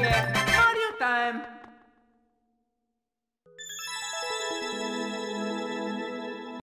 Yeah.